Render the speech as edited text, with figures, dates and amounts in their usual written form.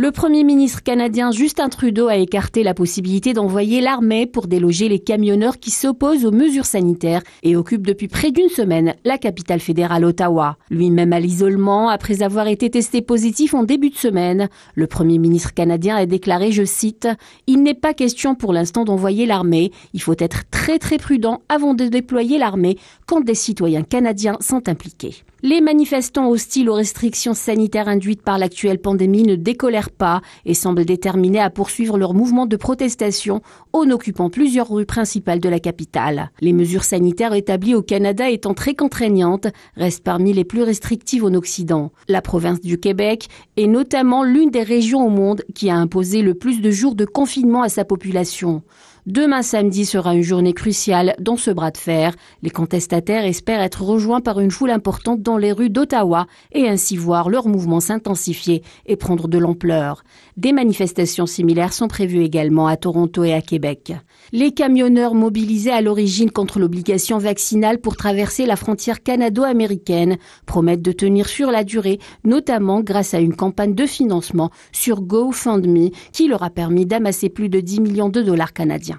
Le premier ministre canadien Justin Trudeau a écarté la possibilité d'envoyer l'armée pour déloger les camionneurs qui s'opposent aux mesures sanitaires et occupent depuis près d'une semaine la capitale fédérale Ottawa. Lui-même à l'isolement, après avoir été testé positif en début de semaine, le premier ministre canadien a déclaré, je cite, « Il n'est pas question pour l'instant d'envoyer l'armée. Il faut être très très prudent avant de déployer l'armée quand des citoyens canadiens sont impliqués. » Les manifestants hostiles aux restrictions sanitaires induites par l'actuelle pandémie ne décolèrent pas et semblent déterminés à poursuivre leur mouvement de protestation en occupant plusieurs rues principales de la capitale. Les mesures sanitaires établies au Canada étant très contraignantes, restent parmi les plus restrictives en Occident. La province du Québec est notamment l'une des régions au monde qui a imposé le plus de jours de confinement à sa population. Demain samedi sera une journée cruciale dans ce bras de fer. Les contestataires espèrent être rejoints par une foule importante dans les rues d'Ottawa et ainsi voir leur mouvement s'intensifier et prendre de l'ampleur. Des manifestations similaires sont prévues également à Toronto et à Québec. Les camionneurs mobilisés à l'origine contre l'obligation vaccinale pour traverser la frontière canado-américaine promettent de tenir sur la durée, notamment grâce à une campagne de financement sur GoFundMe qui leur a permis d'amasser plus de 10 millions de dollars canadiens.